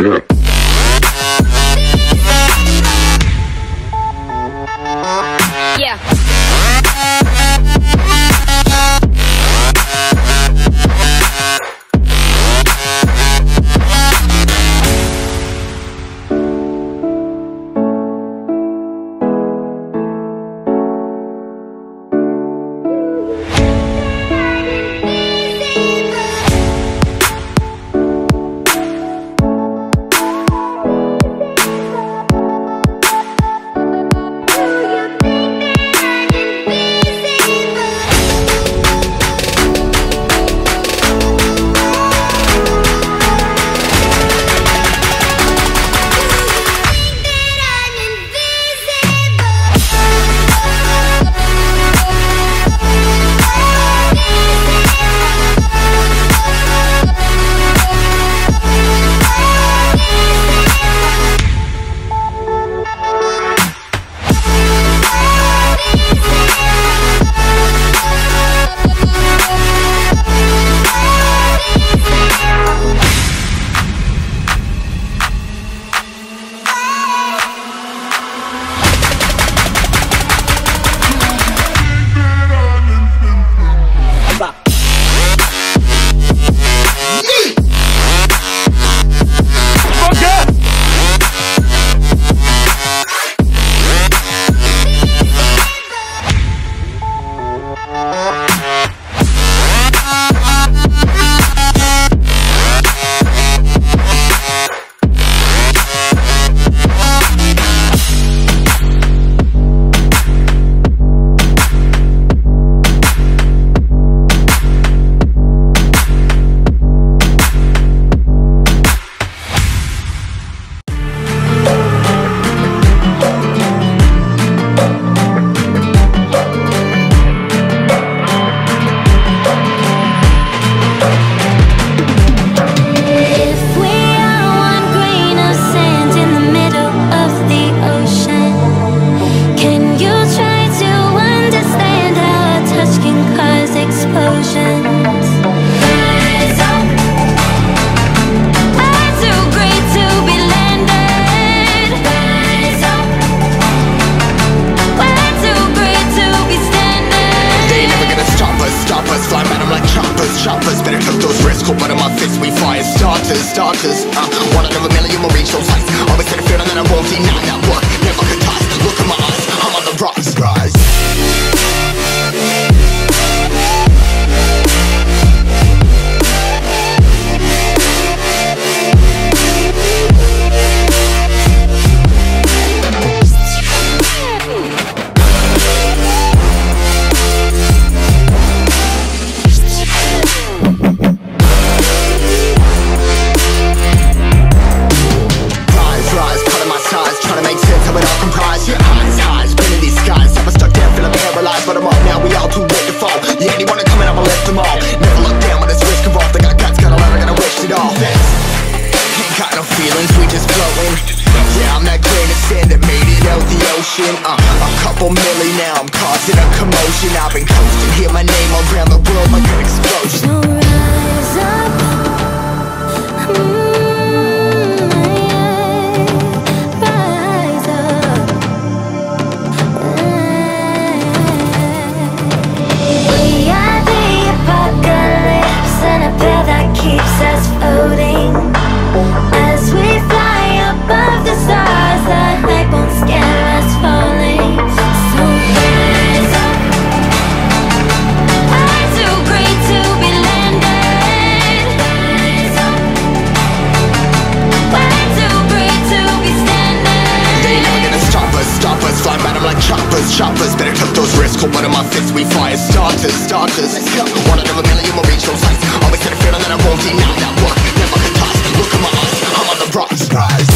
step. One out of a million will reach those heights. Always had a feeling that I won't deny that work. Never could toss. Look in my eyes, I'm on the rocks, guys. Millie, now I'm causing a commotion. I've been coasting, hear my name all around the world like an explosion. So rise up, yeah, rise up. We are the apocalypse, and a pill that keeps us floating. As we fly above the stars, the night won't scare us falling. Fly madam like choppers, choppers. Better tuck those wrists, hold one of my fists. We fire starters, starters. One out of a million will reach those heights. Always had a feeling that I won't deny that work. Never could toss. Look in my eyes, I'm on the rocks, guys.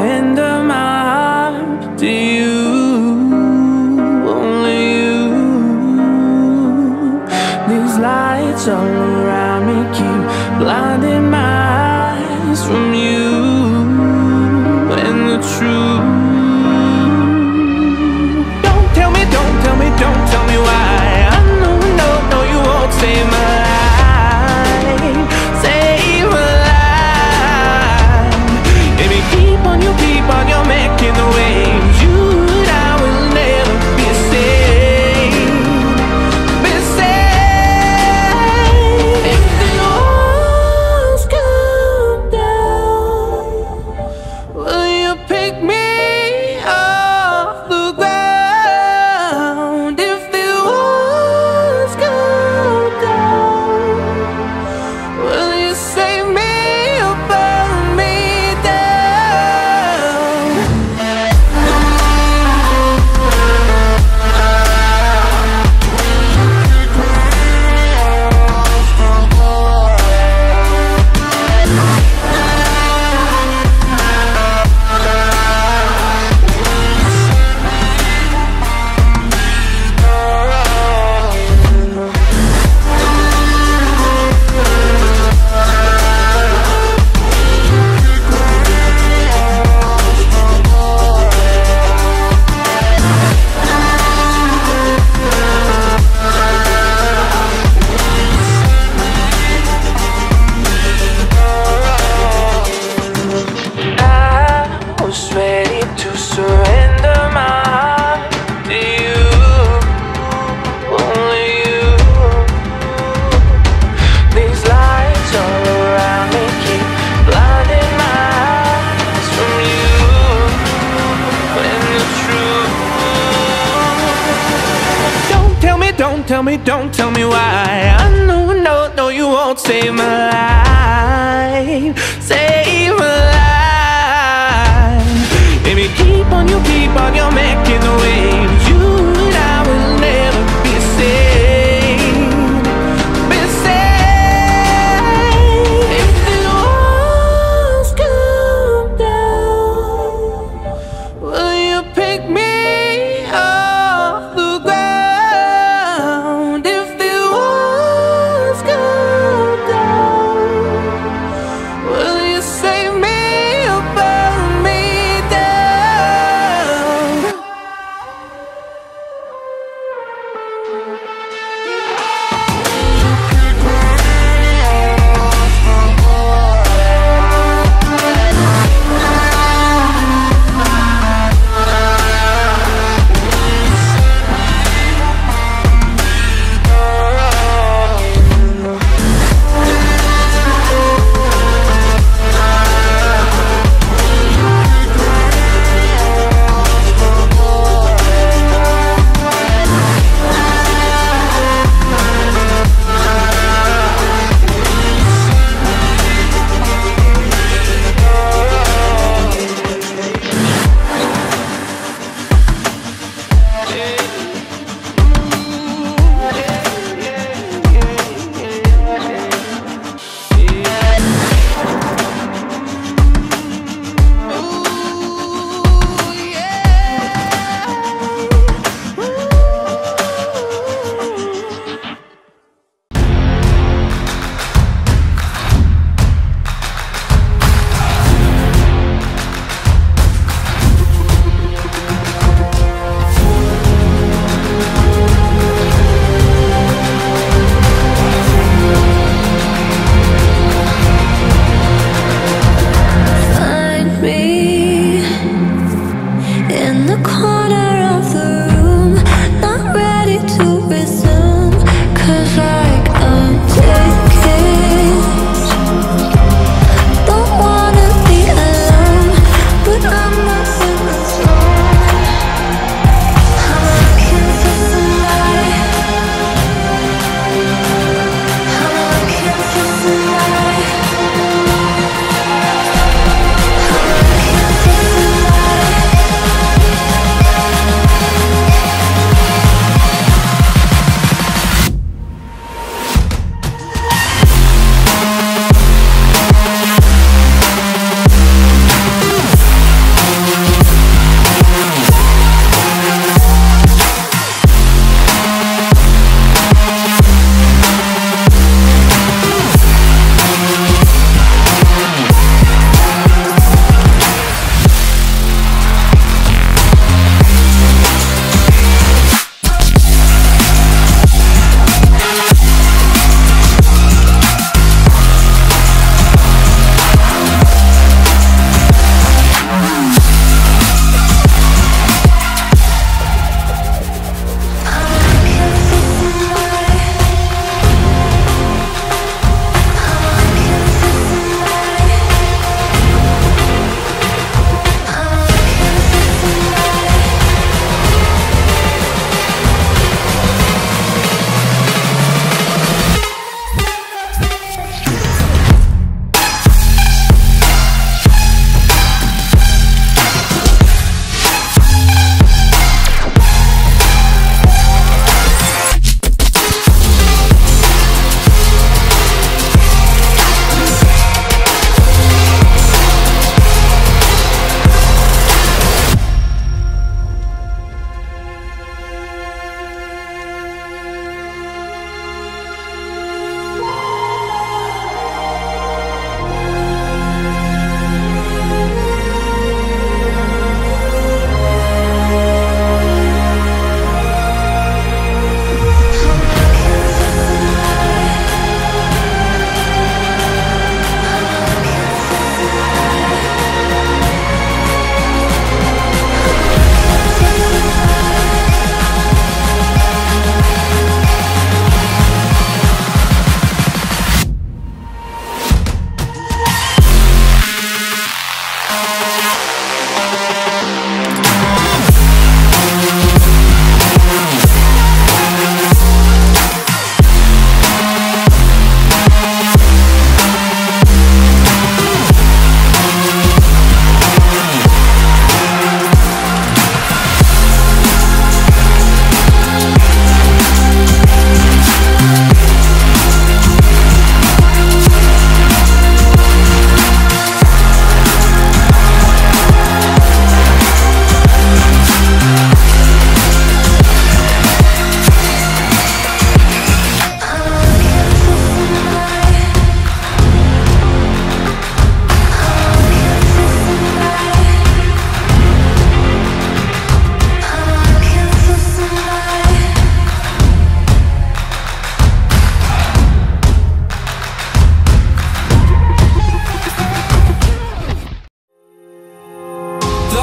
surrender my heart to you, only you. These lights all around me keep blinding my eyes from you and the truth. Don't tell me, don't tell me, don't tell me why. I know, no, no, you won't save my life. Save my life. Baby, keep on, you're making the waves. You and I will never be saved. Be saved. If the walls come down, will you pick me off the ground? If the walls come down, will you save me or burn me down? Tell me, don't tell me why. I know, no, no, you won't save my life. Save my life. Baby, keep on, you're making the waves. You and I will never be saved. Be saved. If the walls come down, will you pick me up? Will you save me?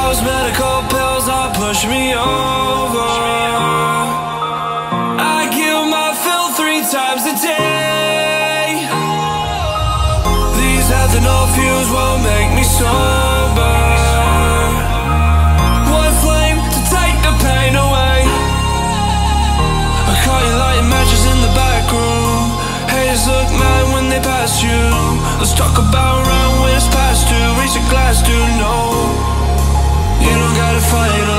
those medical pills all push me over. I kill my fill 3 times a day. These ethanol fumes won't make me sober. One flame to take the pain away. I caught you lighting matches in the back room. Haters look mad when they pass you. Let's talk about right when it's past due. Reach a glass to know. You don't gotta fight.